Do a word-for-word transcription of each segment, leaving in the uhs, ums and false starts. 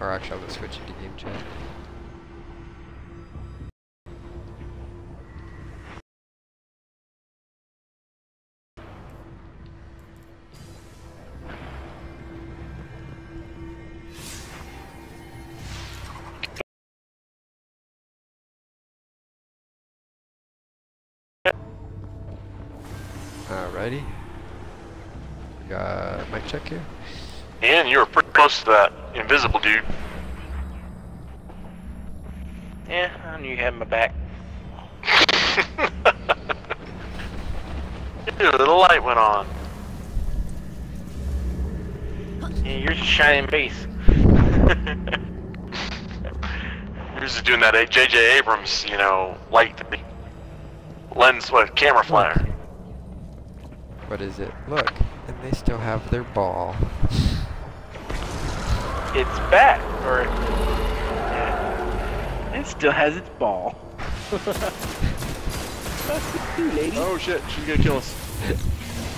Or actually, I'm gonna switch it to game chat. Alrighty. We got mic check here. Ian, you were pretty close to that invisible dude. Yeah, I knew you had my back. Dude, the light went on. Yeah, yours is shining base. Yours is doing that J J Abrams, you know, light to be lens with camera flare. What is it? Look, and they still have their ball. It's back, or yeah. It still has its ball. That's the lady. Oh shit, she's gonna kill us.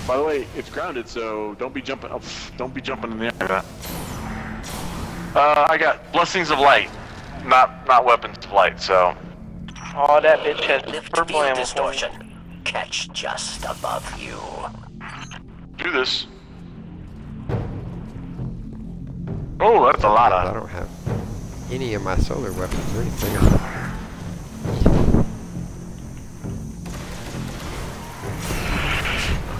By the way, it's grounded, so don't be jumping. Oh, don't be jumping in the air. Uh, I got blessings of light, not not weapons of light. So. Oh, that bitch has purple ammo. Distortion. Catch just above you. Do this. Oh, that's a lot of. I don't have any of my solar weapons or anything.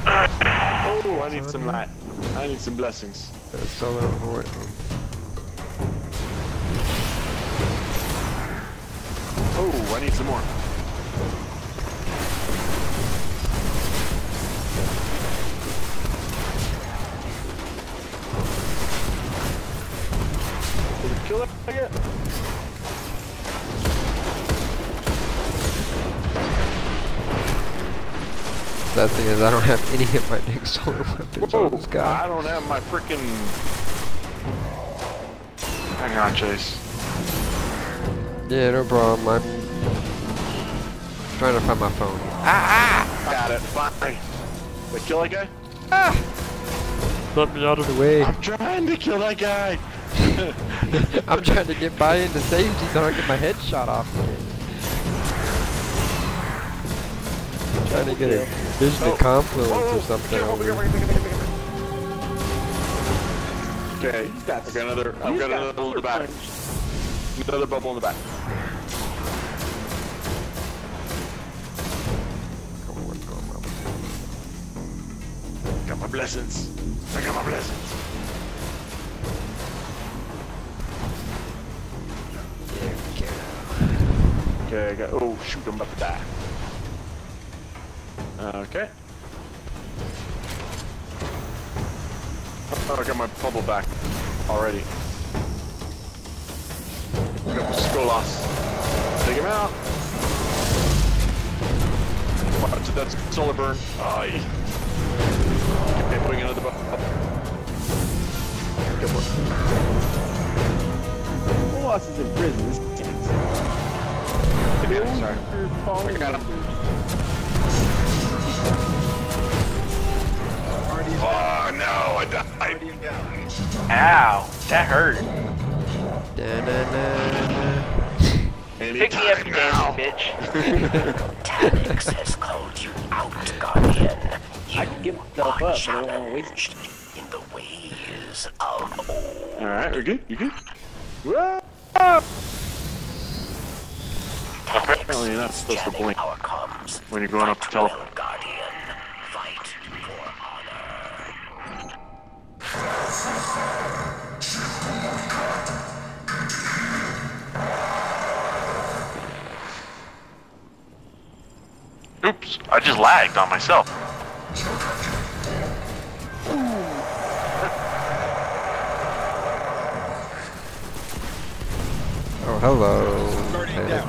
Oh, I need some light. I need some blessings. There's solar horde. Oh, I need some more. Kill it again. That thing is, I don't have any of my big solar weapons on this guy. I don't have my freaking. Hang on, Chase. Yeah, no problem. I'm trying to find my phone. Ah! ah! Got it. Fine. Wait, kill that guy? Ah! Let me out of the way. I'm trying to kill that guy. I'm trying to get by into safety so I don't get my head shot off. I'm trying to get a vision oh. of confluence oh, or something. Over here, over here, over here. Okay, I've got another, I've got another bubble in the back. Another bubble in the back. Got my blessings. I got my blessings. Okay, I got, oh shoot, I'm about to die. Okay. Oh, I got my bubble back already. I got Skolas. Take him out. Watch it, that's solar burn. Aye. Okay, putting another bubble. Good one. Skolas is in prison, this is Yeah, sorry. I got him. Oh no, I died. Ow, that hurt. Pick me up again, bitch. Taniks has called you out, Guardian. You I can give myself up, I don't want to waste in the ways of old. Alright, we're good, you good? Whoa! Apparently you're not supposed to blink when you're going up to teleport. Oops, I just lagged on myself. Oh, hello. Hey.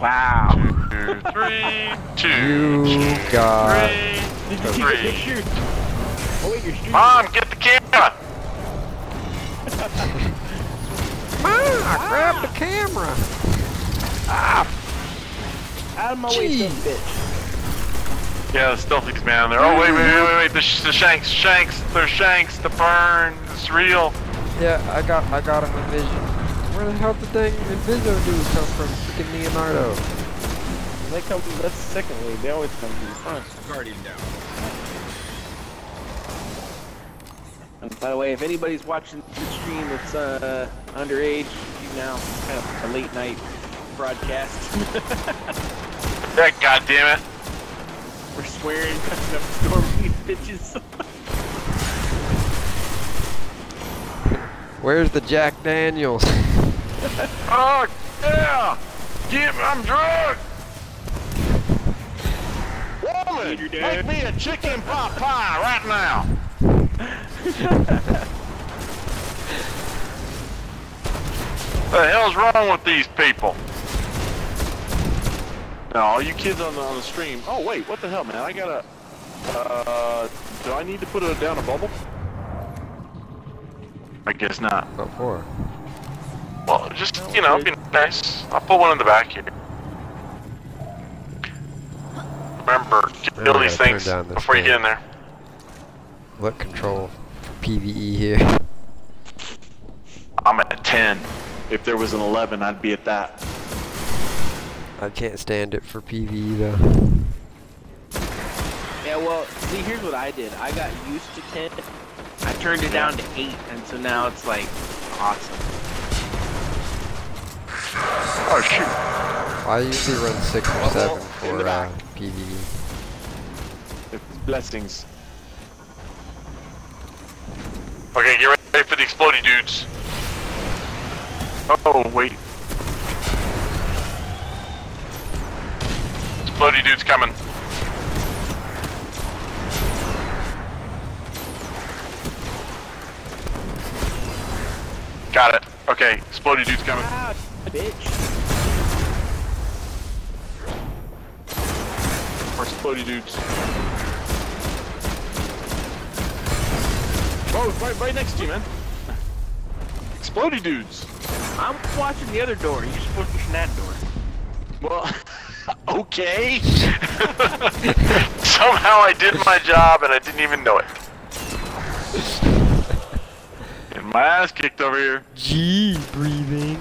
Wow. Two, three, two, you got three, did you three. Shoot. Oh, wait, you're Mom, get the camera! Mom, I ah. grabbed the camera! Ah! Out of my Jeez. way, bitch. Yeah, the stealthies, man. They're, oh, wait, wait, wait, wait, wait. The, sh the shanks, shanks, there's shanks, the burn, it's real. Yeah, I got I got him in vision. Where the hell did that Inviso dude come from? Freaking Leonardo. They come from that's the second wave. They always come from the front. Guardian down. And by the way, if anybody's watching the stream that's uh, underage, you now it's kind of a late night broadcast. That goddamn it. We're swearing, cutting up storm these bitches. Where's the Jack Daniels? Oh yeah! Give I'm drunk! Woman! Make me a chicken pot pie right now! What the hell's wrong with these people? Now, all you kids on the, on the stream. Oh wait, what the hell, man? I gotta. Uh, do I need to put a, down a bubble? I guess not. What for? Well, just no, you know, be nice. I'll put one in the back here. Remember, kill these things before you get in there. What control for P V E here? I'm at a ten. If there was an eleven, I'd be at that. I can't stand it for P V E though. Yeah, well, see, here's what I did. I got used to ten. I turned it down to eight, and so now it's like awesome. Oh shoot! I usually run six or seven for uh, P V E. It's blessings. Okay, get ready for the exploding dudes. Oh, wait. Exploding dudes coming. Got it. Okay, exploding dudes coming. Ah, bitch. More exploding dudes. Oh, right, right next to you, man. Explodey dudes. I'm watching the other door. You're just pushing that door. Well, okay. Somehow I did my job and I didn't even know it. And my ass kicked over here. Gee, breathing.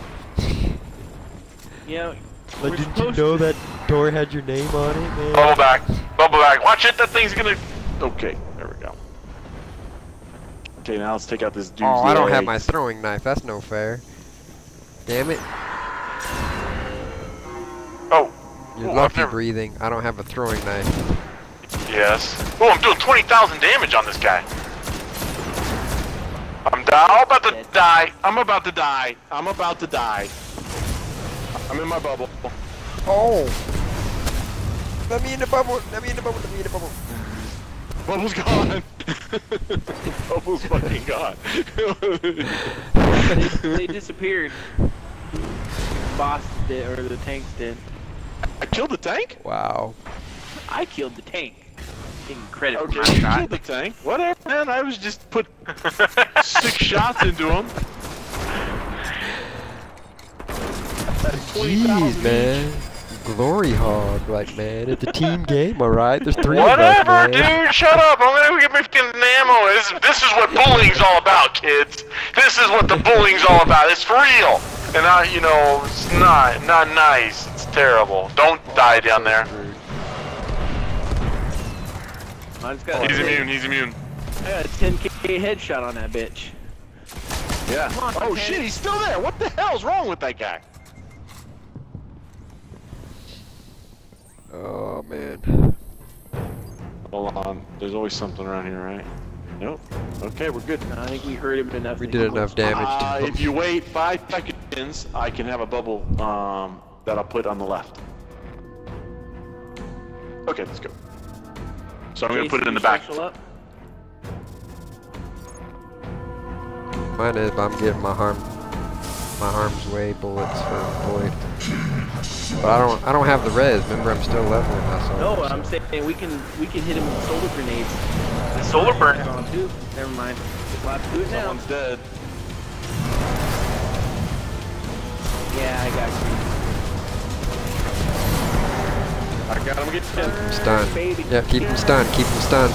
You know, but did you know that door had your name on it, man? Bubble back. Bubble back. Watch it. That thing's gonna. Okay. Okay, now let's take out this dude. Oh, I don't have my throwing knife. That's no fair. Damn it. Oh. You're lucky breathing. I don't have a throwing knife. Yes. Oh, I'm doing twenty thousand damage on this guy. I'm down. about to die. I'm about to die. I'm about to die. I'm in my bubble. Oh. Let me in the bubble. Let me in the bubble. Let me in the bubble. Bubble's gone. Bubble's fucking gone. they, they disappeared. The boss did, or the tanks did. I killed the tank? Wow. I killed the tank. Incredible. Okay, you killed the tank? Whatever, man. I was just put six shots into him. Jeez, man. Glory hog, like man, it's a team game, all right. There's three Whatever, of us, man. Dude, shut up! I'm gonna get my fucking ammo. This, this is what bullying's all about, kids. This is what the bullying's all about. It's for real, and I, you know, it's not, not nice. It's terrible. Don't oh, die down so there. He's hit. immune. He's immune. I got a ten K headshot on that bitch. Yeah. On, oh shit, head. he's still there. What the hell's wrong with that guy? Oh man. Hold on. There's always something around here, right? Nope. Okay, we're good. I think we hurt him enough. We did enough damage. Uh, if you wait five seconds, I can have a bubble um, that I'll put on the left. Okay, let's go. So I'm gonna put it in the back. Mine is. I'm getting my harm. My harm's way bullets for Boyd. But I don't I don't have the res, remember I'm still leveling myself. No, I'm saying we can we can hit him with solar grenades. The solar burn. Never mind. There's a lot to do now. Someone's dead. Yeah, I got you. I got him, get stunned. Keep him stunned. Baby. Yeah, keep him stunned, keep him stunned.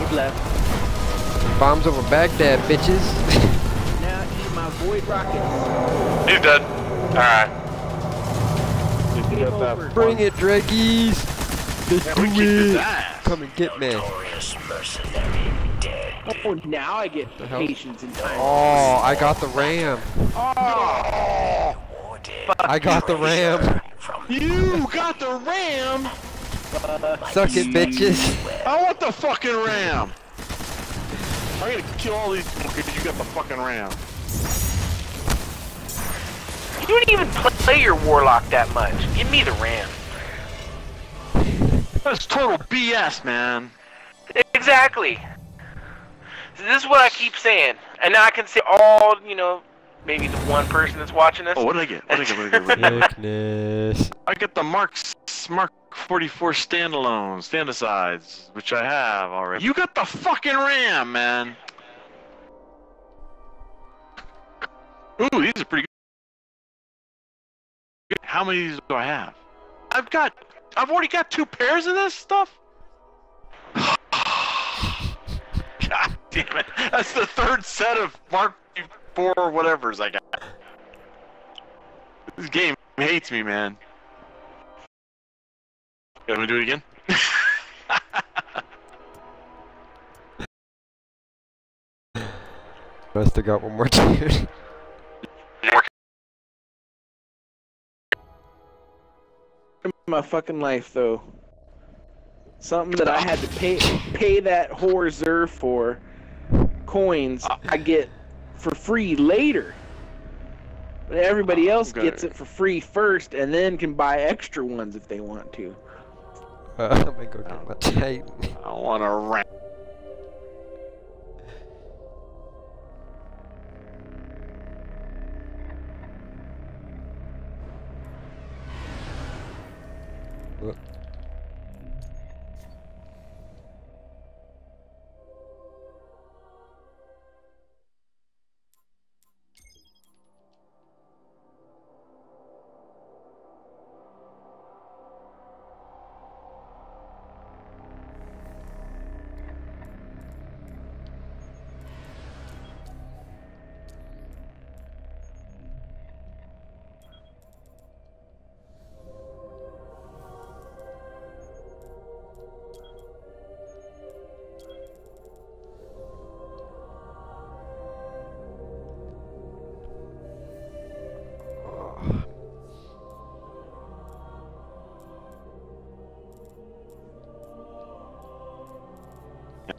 Keep left. Bombs over Baghdad, bitches. Now eat Avoid rockets. He's dead. Alright. Bring it, Dragies. Let's yeah, do it. It. Come and get me. Oh, now I get the patience in time. Oh, I got the ram. Oh. I got the ram. You got the ram? Suck it, bitches. I want the fucking ram. I gotta kill all these fuckers. You got the fucking ram. You don't even play your warlock that much. Give me the ram. That's total B S, man. Exactly. This is what I keep saying, and now I can say all, you know, maybe the one person that's watching this. Oh, what did I get? What did I get? What did I get? Sickness. I get the Mark Mark forty-four standalone standasides, which I have already. You got the fucking RAM, man. Ooh, these are pretty good. How many of these do I have? I've got. I've already got two pairs of this stuff? God damn it. That's the third set of Mark four whatevers I got. This game hates me, man. You want me to do it again? I still got one more dude. My fucking life though, something that I had to pay pay that whore's ear for coins I get for free later. Everybody else okay. gets it for free first and then can buy extra ones if they want to. Uh, I'm gonna go get my Titan. I want to rant.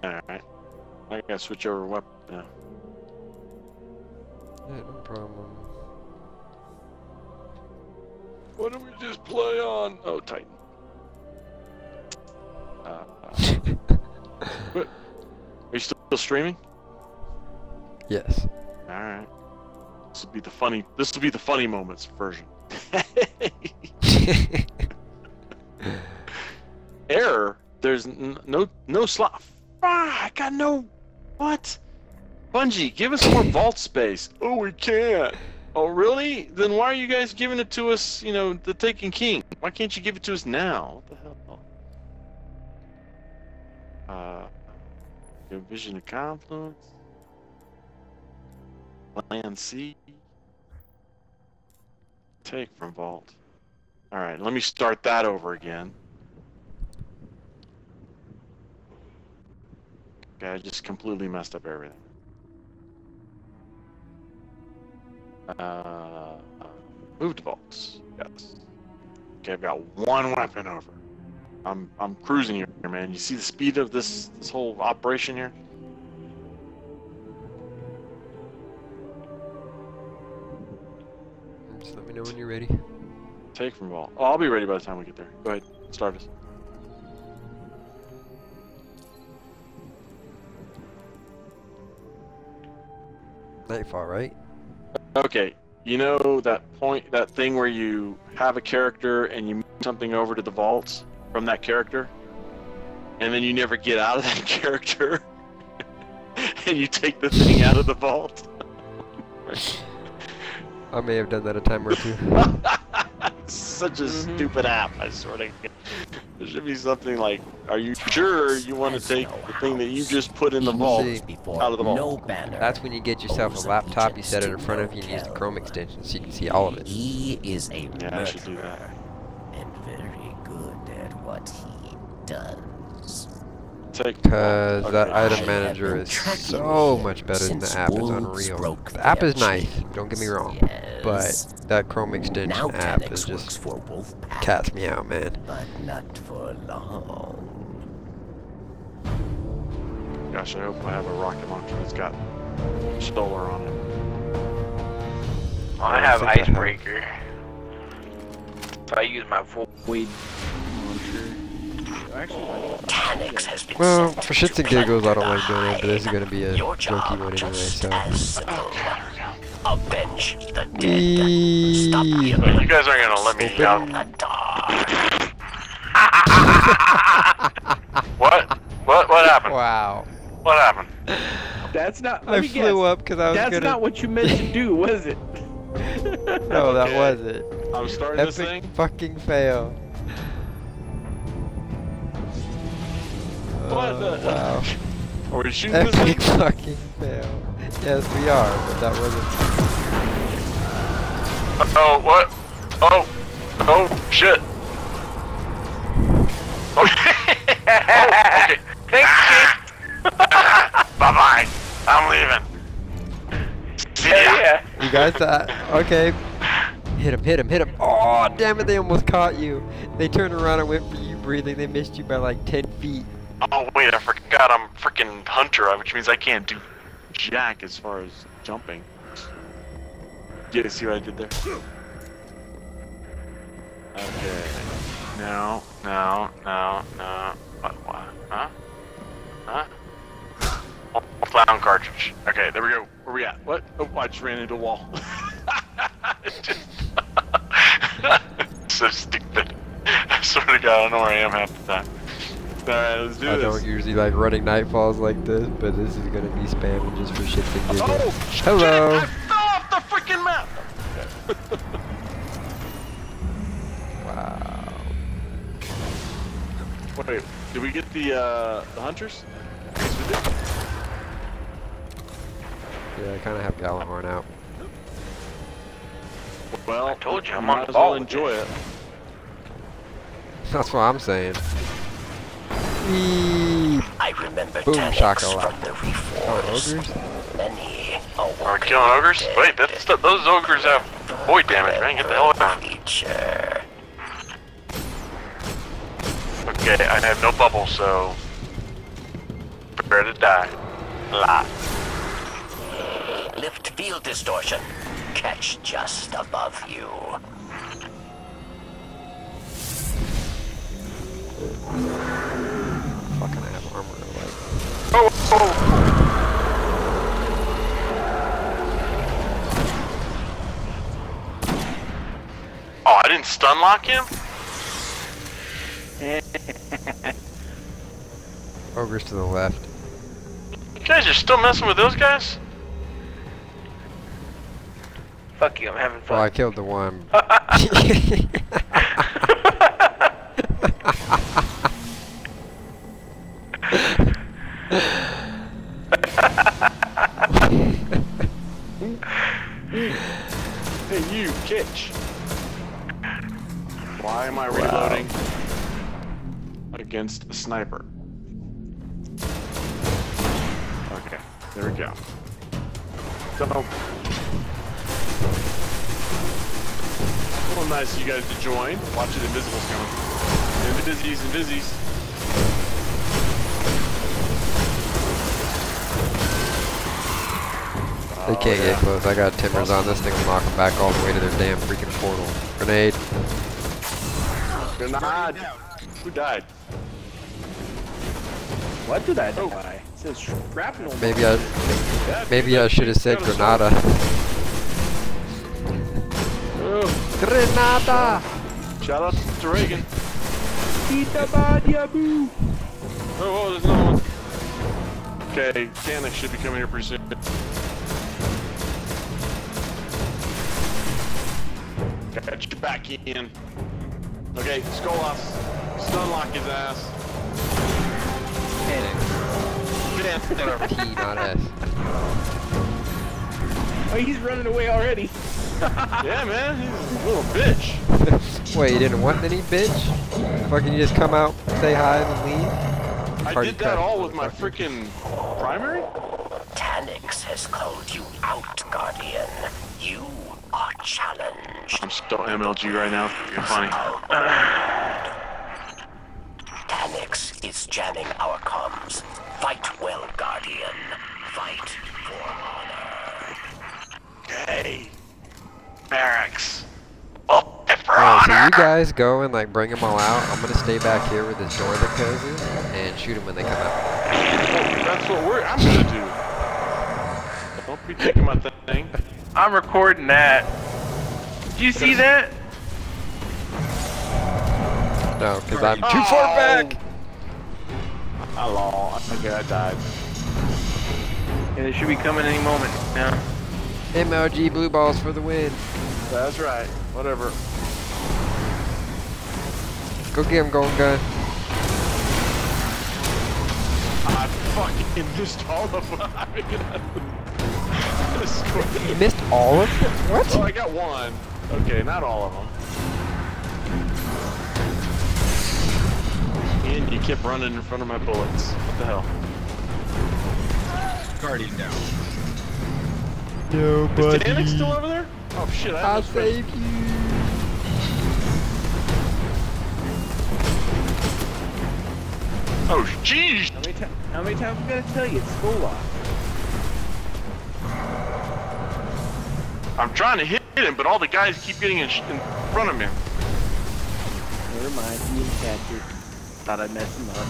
Alright. I gotta switch over weapon now. Yeah, no problem. What did we just play on? Oh, Titan. Uh, uh. What? Are you still streaming? Yes. Alright. This will be the funny this will be the funny moments version. Error. There's n no no slot. Ah, I got no... What? Bungie, give us more vault space. Oh, we can't. Oh, really? Then why are you guys giving it to us, you know, the Taken King? Why can't you give it to us now? What the hell? Uh... Your vision of confluence? Plan C? Take from vault. Alright, let me start that over again. Okay, I just completely messed up everything. Uh, moved vaults. Yes. Okay, I've got one weapon over. I'm I'm cruising here, man. You see the speed of this this whole operation here? Just let me know when you're ready. Take from vault. Oh, I'll be ready by the time we get there. Go ahead, start us. Nightfall, right? Okay, you know that point, that thing where you have a character and you move something over to the vaults from that character, and then you never get out of that character, and you take the thing out of the vault. Right. I may have done that a time or two. Such a mm-hmm. stupid app, I swear to God. There should be something like, are you sure you want to take the thing that you just put in the vault out of the vault? That's when you get yourself a laptop, you set it in front of you, and use the Chrome extension so you can see all of it. He is a murderer, yeah, I should do that. And very good at what he does. Because that item manager is so much better than the app. It's unreal. The app is nice, don't get me wrong, but that Chrome extension app is just cats me out, man. But not for long. Gosh, I hope I have a rocket launcher that's got solar on it. I have icebreaker. So I use my full weed. Well, for shits and giggles, I don't like doing it, but this is gonna be a junky one anyway, so. You guys aren't gonna let me out. What? What? What happened? Wow. What happened? That's not. I flew up because I was gonna. That's not what you meant to do, was it? No, that wasn't. I'm starting this thing. Epic fucking fail. What the? Wow. Are we shooting this thing? Epic fucking fail. Yes, we are, but that wasn't. Oh, what? Oh. Oh, shit. Oh, okay. Thanks, Chief. Bye-bye. I'm leaving. See ya. Yeah. You guys, uh, okay. Hit him, hit him, hit him. Oh, damn it, they almost caught you. They turned around and went for you breathing. They missed you by like ten feet. Oh wait, I forgot I'm freaking hunter, which means I can't do jack as far as jumping. Yeah, see what I did there? Okay. No, no, no, no. What, what? Huh? Huh? Oh, clown cartridge. Okay, there we go. Where we at? What? Oh, I just ran into a wall. Just, so stupid. I swear to God, I don't know where I am half the time. Alright, let's do I this. I don't usually like running Nightfalls like this, but this is gonna be spamming just for shits and giggles. Oh, hello! Shit, I fell off the freaking map! Wow. Wait, did we get the, uh, the hunters? Yes, we did. Yeah, I kinda have Gjallarhorn out. Well, I told you, I'm on the ball. Might as well enjoy it. That's what I'm saying. I remember Taniks from the reforms. Are we killing ogres? Wait, that's the, those ogres have void damage, man. Get the hell out of here. Okay, I have no bubble, so prepare to die. La. Lift field distortion. Catch just above you. Fucking have armor like. Oh, oh! Oh, I didn't stun lock him? Ogres to the left. You guys are still messing with those guys? Fuck you, I'm having fun. Well, I killed the one. Hey, you bitch! Why am I reloading wow. against a sniper? Okay, there we go. So, well, nice of you guys to join. Watch it, Invisible's coming. Invisies, Invisies. They can't oh, yeah. get close. I got timbers on this thing. Knock them back all the way to their damn freaking portal. Grenade. Grenade. Who died? What did I die? It says shrapnel. Maybe I. Maybe I should have said Grenada. Grenada. Shout out to Reagan. Oh, oh, there's another one. Okay, Taniks should be coming here pretty soon. Catch you back in. Okay, Skolas. Stunlock his ass. Panic. P, not S. Oh, he's running away already. Yeah, man, he's a little bitch. Wait, you didn't want any bitch? Fucking you just come out, say hi, and leave? Party I did that all with my freaking primary? Taniks has called you out, Guardian. You are challenged. I'm still M L G right now. You're funny. Taniks is jamming our comms. Fight well, Guardian. Fight for honor. Okay. Barracks. Oh, for honor. So you guys go and like bring them all out. I'm gonna stay back here with this door that closes and shoot them when they come out. That's what we're. I'm gonna do. Don't be taking my thing. I'm recording that. Did you see that? No, because I'm too far back. Hello, I think I died. And it should be coming any moment now. M L G blue balls for the win. That's right. Whatever. Go get him, Golden Gun. I fucking missed all of them. You missed all of them? What? Oh, I got one. Okay, not all of them. And you kept running in front of my bullets. What the hell? Guardian down. Nobody. Is Taniks still over there? Oh shit, I I'll save you. Oh jeez! How many, how many times we gotta tell you it's Skolas? I'm trying to hit him, but all the guys keep getting in, sh in front of me. Never mind, he didn't catch it. Thought I'd mess him up.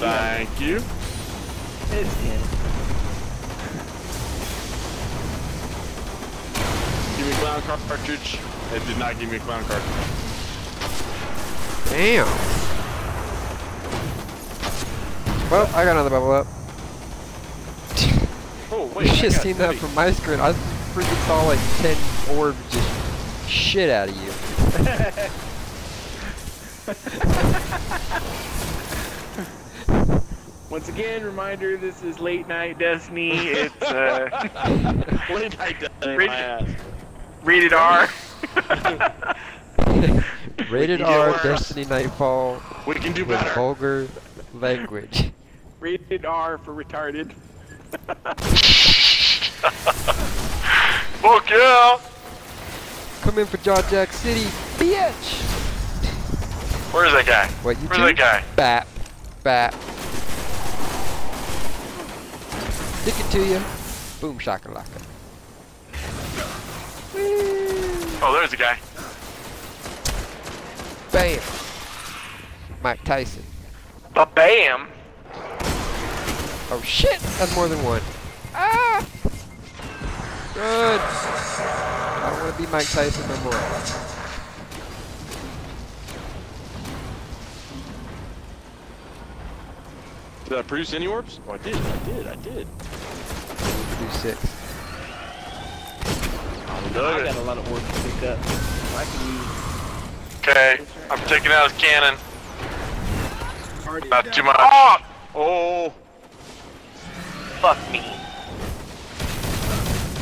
Thank yeah. you. It's him. Give me a clown cartridge. It did not give me a clown cartridge. Damn. Well, I got another bubble up. Oh, wait, you should have seen that from my screen. I freaking saw like ten orbs just shit out of you. Once again, reminder, this is Late Night Destiny. It's uh... Late Night Destiny. Rated, rated R. Rated R, R, Destiny Nightfall. We can do better. Vulgar language. Rated R for retarded. Fuck yeah! Come in for Jaw Jack City, bitch! Where's that guy? What, you Where's two? that guy? Bap. Bap. Stick it to you. Boom shakalaka. Oh, there's the guy. Bam. Mike Tyson. Ba-bam! Oh shit! That's more than one. Ah! Good! I don't want to be Mike Tyson no more. Did I produce any orbs? Oh, I did, I did, I did. I produced six. I got a lot of orbs to pick up. I can use... Okay, I'm taking out his cannon. Not too much. Oh! Oh! Fuck me.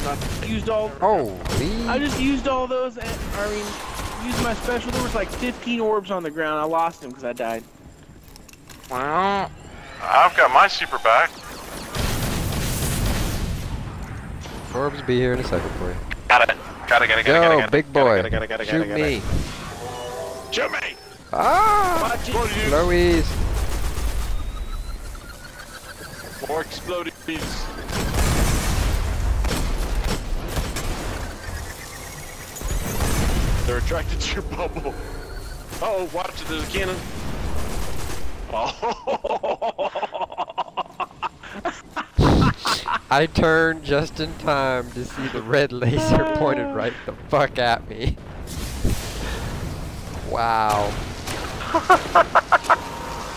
I used all. Oh, I just used all those. And, I mean, used my special. There was like fifteen orbs on the ground. I lost them because I died. Well, I've got my super back. Orbs be here in a second for you. Got it. Got it. Got it. Got it. Yo, got it, got it, big boy. Got it, got it, got it, got it, got it, got it. Shoot me. Shoot me. Ah. Louise. More exploding pieces. They're attracted to your bubble. Uh oh, watch it, there's a cannon. Oh. I turned just in time to see the red laser pointed right the fuck at me. Wow.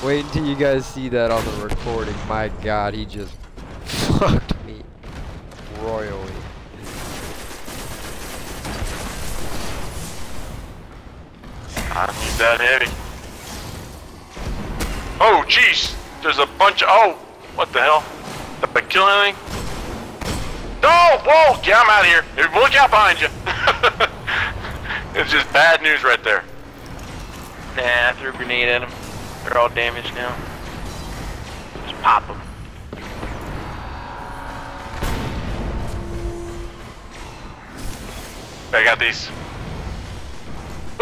Wait until you guys see that on the recording. My god, he just fucked me royally. I'm that heavy. Oh, jeez! There's a bunch of... Oh! What the hell? Did I kill anything? No! Whoa! Yeah, I'm out of here! Look out behind you! It's just bad news right there. Nah, I threw a grenade at them. They're all damaged now. Just pop them. I got these.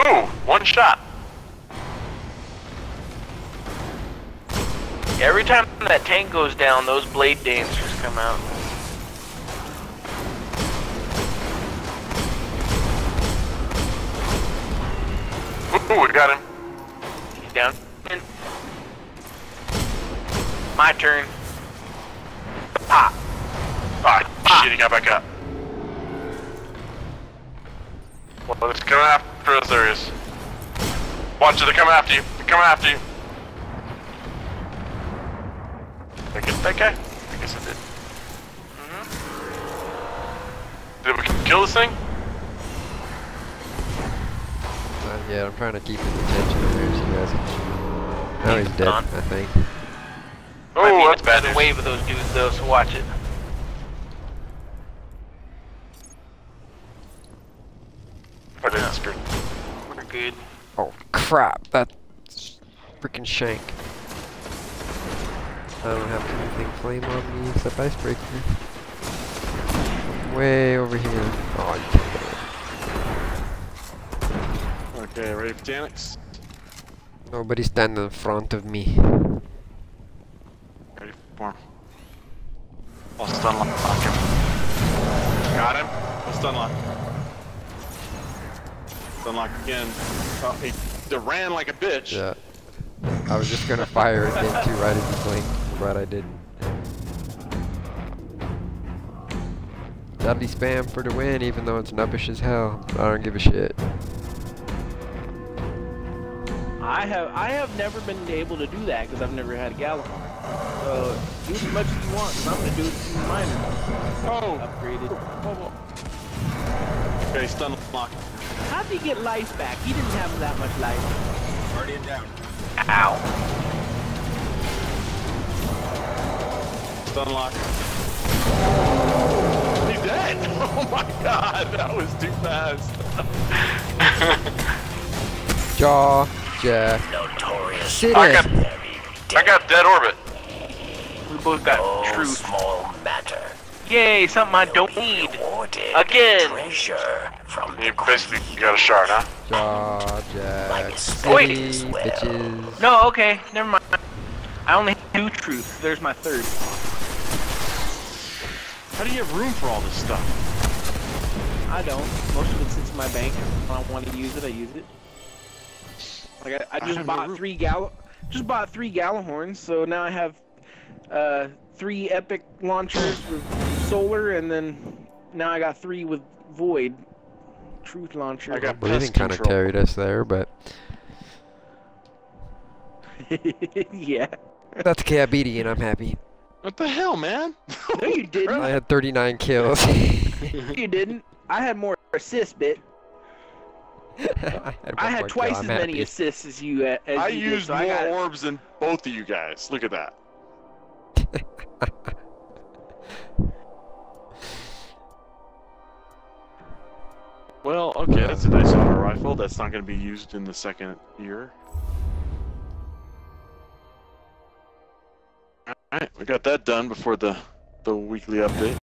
Ooh! One shot! Every time that tank goes down, those blade dancers come out. Ooh, we got him. He's down. My turn. Pop. Alright, shit, he got back up. Well, it's coming after us, there is. Watch it, they're coming after you. They're coming after you. I guess, okay, I guess I did. Mm-hmm. Did we kill this thing? Uh, yeah, I'm trying to keep his attention over here so you guys can shoot. Now he's, he's dead, gone. I think. Oh, that's bad news. Wave of those dudes though, so watch it. Oh, no. Screwed. We're good. Oh crap, that's freaking shank. I don't have anything flame on me except icebreaker. Way over here. Oh, you can't get it. Okay, ready for Taniks? Nobody stand in front of me. Ready for him. I'll stun lock him. Got him. I'll stun lock. Stun lock again. Oh, he ran like a bitch. Yeah. I was just gonna fire and then two right as he blinked. But I didn't. That'd spam for the win, even though it's nubbish as hell. I don't give a shit. I have I have never been able to do that because I've never had a Gjallarhorn. So do as much as you want. So I'm gonna do it to mine. Oh, upgraded. Oh, oh. Okay, stun lock. How'd he get life back? He didn't have that much life. Guardian down. Ow. Unlock. He's dead! Oh my god, that was too fast. Jaw, Jack. Notorious. I got, I got Dead Orbit. We both got oh, Truth. Small matter. Yay, something I don't need. Again. From you basically got a shard, huh? Jaw, Jack. Like city, wait. Well. Bitches. No, okay, never mind. I only have two Truths. There's my third. How do you have room for all this stuff? I don't. Most of it sits in my bank. If I don't want to use it, I use it. Like I, I just I bought three Gall, just bought three Gjallarhorns, so now I have uh, three epic launchers with solar, and then now I got three with void truth launcher. I got bleeding kind of carried us there, but yeah. That's K I B D, and I'm happy. What the hell, man? No, you didn't. I had thirty-nine kills. You didn't. I had more assists, bit. I had, I had twice as many assists as you. As I you used did, so more I got orbs than both of you guys. Look at that. Well, okay, that's a nice auto rifle. That's not going to be used in the second year. Alright, we got that done before the, the weekly update.